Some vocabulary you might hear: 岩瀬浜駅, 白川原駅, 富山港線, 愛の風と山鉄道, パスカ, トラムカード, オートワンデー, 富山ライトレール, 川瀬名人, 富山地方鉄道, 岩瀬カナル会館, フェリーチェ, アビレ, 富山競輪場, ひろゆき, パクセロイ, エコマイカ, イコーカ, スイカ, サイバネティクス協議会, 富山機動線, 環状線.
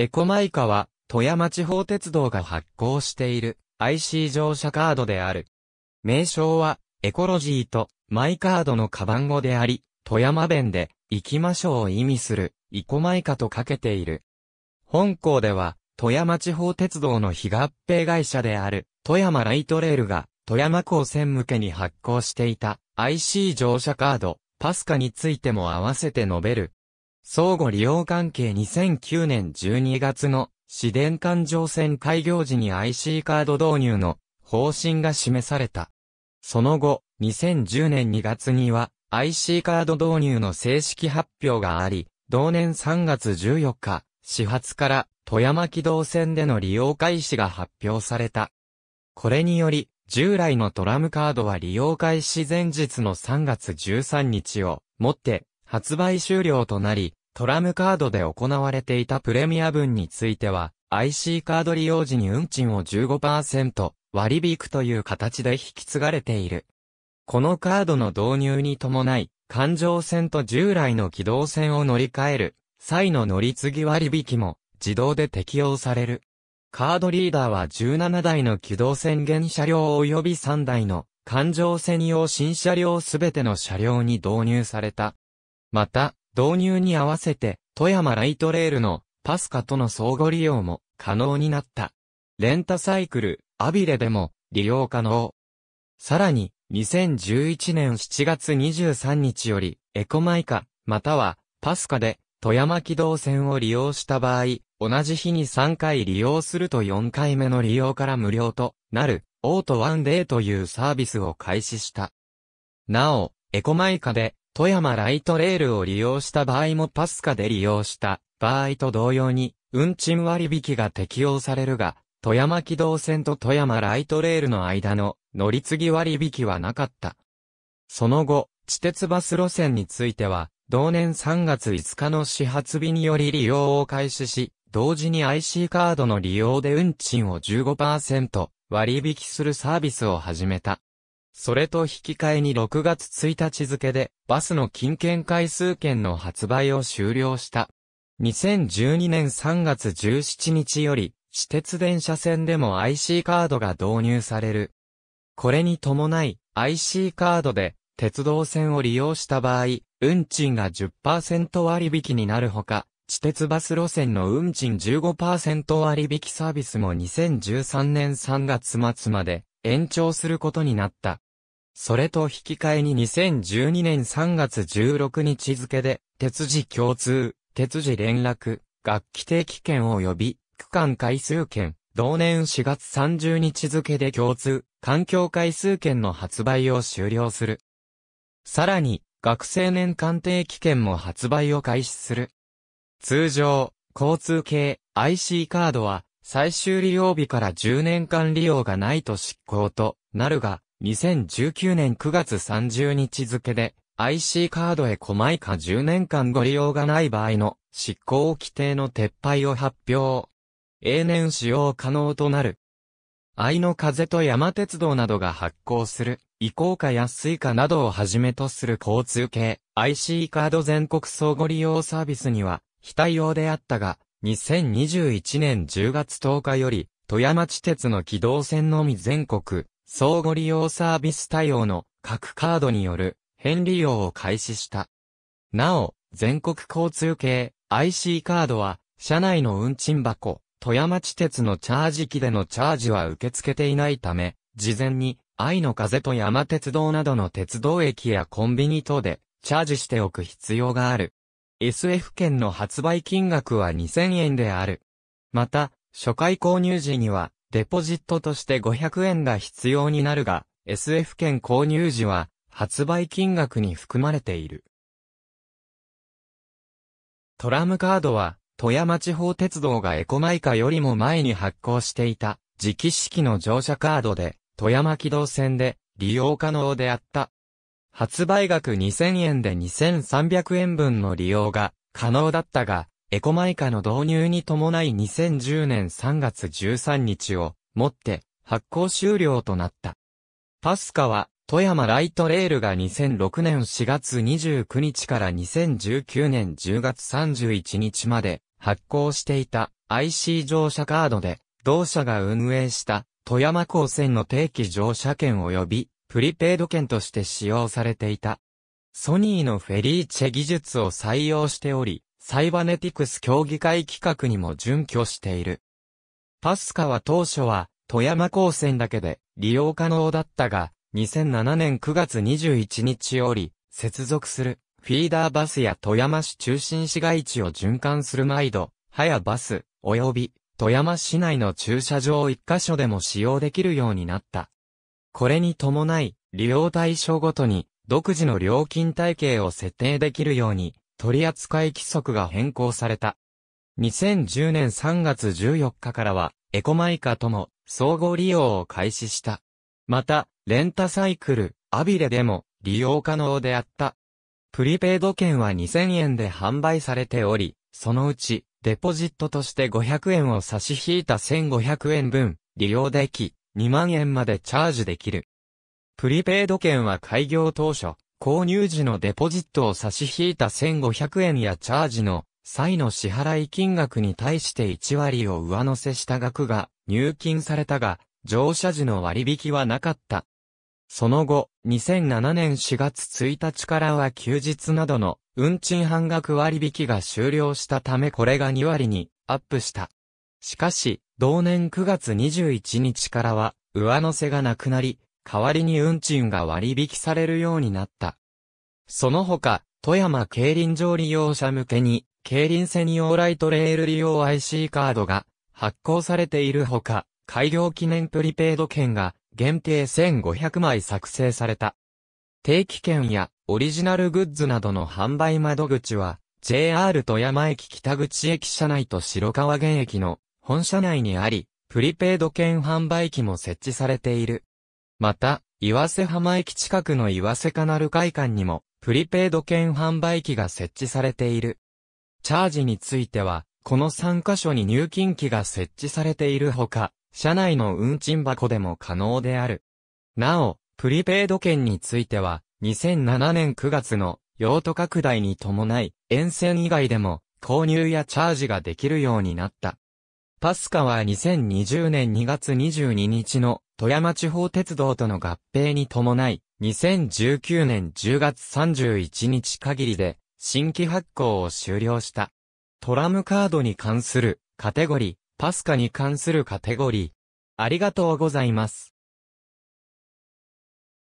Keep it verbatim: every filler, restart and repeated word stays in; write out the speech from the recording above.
エコマイカは、富山地方鉄道が発行している アイシー 乗車カードである。名称は、エコロジーとマイカードのカバン語であり、富山弁で、行きましょうを意味する、イコマイカとかけている。本校では、富山地方鉄道の非合併会社である、富山ライトレールが、富山港線向けに発行していた アイシー 乗車カード、パスカについても合わせて述べる。相互利用関係にせんきゅうねんじゅうにがつの市電環状線開業時に アイシー カード導入の方針が示された。その後、にせんじゅうねんにがつには アイシー カード導入の正式発表があり、同年さんがつじゅうよっか、始発から富山機動線での利用開始が発表された。これにより、従来のトラムカードは利用開始前日のさんがつじゅうさんにちをもって発売終了となり、トラムカードで行われていたプレミア分については、アイシー カード利用時に運賃を じゅうごパーセント 割引という形で引き継がれている。このカードの導入に伴い、環状線と従来の軌道線を乗り換える際の乗り継ぎ割引も自動で適用される。カードリーダーはじゅうななだいの機動線現車両及びさんだいの環状線用新車両すべての車両に導入された。また、導入に合わせて富山ライトレールのパスカとの相互利用も可能になった。レンタサイクル、アビレでも利用可能。さらに、にせんじゅういちねんしちがつにじゅうさんにちより、エコマイカ、またはパスカで富山機動線を利用した場合、同じ日にさんかい利用するとよんかいめの利用から無料となる、オートワンデーというサービスを開始した。なお、エコマイカで富山ライトレールを利用した場合もパスカで利用した場合と同様に、運賃割引が適用されるが、富山機動線と富山ライトレールの間の乗り継ぎ割引はなかった。その後、地鉄バス路線については、同年さんがついつかの始発日により利用を開始し、同時に アイシー カードの利用で運賃を じゅうごパーセント 割引するサービスを始めた。それと引き換えにろくがつついたち付でバスの近県回数券の発売を終了した。にせんじゅうにねんさんがつじゅうしちにちより私鉄電車線でも アイシー カードが導入される。これに伴い アイシー カードで鉄道線を利用した場合、運賃が じゅっパーセント 割引になるほか、地鉄バス路線の運賃 じゅうごパーセント 割引サービスもにせんじゅうさんねんさんがつまつまで延長することになった。それと引き換えににせんじゅうにねんさんがつじゅうろくにち付で、鉄次共通、鉄次連絡、学期定期券及び区間回数券、同年しがつさんじゅうにち付で共通、環境回数券の発売を終了する。さらに、学生年間定期券も発売を開始する。通常、交通系 アイシー カードは最終利用日からじゅうねんかん利用がないと失効となるが、にせんじゅうきゅうねんくがつさんじゅうにち付で アイシー カードへエコマイカじゅうねんかんご利用がない場合の失効規定の撤廃を発表。永年使用可能となる。愛の風と山鉄道などが発行する、イコーカやスイカなどをはじめとする交通系 アイシー カード全国相互利用サービスには、非対応であったが、にせんにじゅういちねんじゅうがつとおかより、富山地鉄の機動線のみ全国、相互利用サービス対応の各カードによる、変利用を開始した。なお、全国交通系 アイシー カードは、車内の運賃箱、富山地鉄のチャージ機でのチャージは受け付けていないため、事前に、愛の風と山鉄道などの鉄道駅やコンビニ等で、チャージしておく必要がある。エスエフ 券の発売金額はにせんえんである。また、初回購入時には、デポジットとしてごひゃくえんが必要になるが、エスエフ 券購入時は、発売金額に含まれている。トラムカードは、富山地方鉄道がエコマイカよりも前に発行していた、磁気式の乗車カードで、富山機動線で利用可能であった。発売額にせんえんでにせんさんびゃくえん分の利用が可能だったが、エコマイカの導入に伴いにせんじゅうねんさんがつじゅうさんにちをもって発行終了となった。パスカは富山ライトレールがにせんろくねんしがつにじゅうくにちからにせんじゅうきゅうねんじゅうがつさんじゅういちにちまで発行していたアイシー 乗車カードで、同社が運営した富山港線の定期乗車券及びプリペイド券として使用されていた。ソニーのフェリーチェ技術を採用しており、サイバネティクス協議会規格にも準拠している。パスカは当初は富山港線だけで利用可能だったが、にせんななねんくがつにじゅういちにちより接続するフィーダーバスや富山市中心市街地を循環する毎度、はやバス及び富山市内の駐車場を一箇所でも使用できるようになった。これに伴い、利用対象ごとに独自の料金体系を設定できるように取扱規則が変更された。にせんじゅうねんさんがつじゅうよっかからはエコマイカとも相互利用を開始した。また、レンタサイクル、アビレでも利用可能であった。プリペイド券はにせんえんで販売されており、そのうち、デポジットとしてごひゃくえんを差し引いたせんごひゃくえんぶん、利用でき、にまんえんまでチャージできる。プリペイド券は開業当初、購入時のデポジットを差し引いたせんごひゃくえんやチャージの際の支払い金額に対していちわりを上乗せした額が入金されたが、乗車時の割引はなかった。その後、にせんななねんしがつついたちからは休日などの運賃半額割引が終了したためこれがにわりにアップした。しかし、同年くがつにじゅういちにちからは上乗せがなくなり、代わりに運賃が割引されるようになった。その他、富山競輪場利用者向けに、競輪専用ライトレール利用 アイシー カードが発行されているほか、開業記念プリペイド券が、限定せんごひゃくまい作成された。定期券やオリジナルグッズなどの販売窓口は ジェイアール 富山駅北口駅舎内と白川原駅の本社内にあり、プリペイド券販売機も設置されている。また、岩瀬浜駅近くの岩瀬カナル会館にもプリペイド券販売機が設置されている。チャージについては、このさんかしょに入金機が設置されているほか、車内の運賃箱でも可能である。なお、プリペイド券については、にせんななねんくがつの用途拡大に伴い、沿線以外でも購入やチャージができるようになった。パスカはにせんにじゅうねんにがつにじゅうににちの富山地方鉄道との合併に伴い、にせんじゅうきゅうねんじゅうがつさんじゅういちにち限りで新規発行を終了した。トラムカードに関するカテゴリー、パスカに関するカテゴリー。ありがとうございます。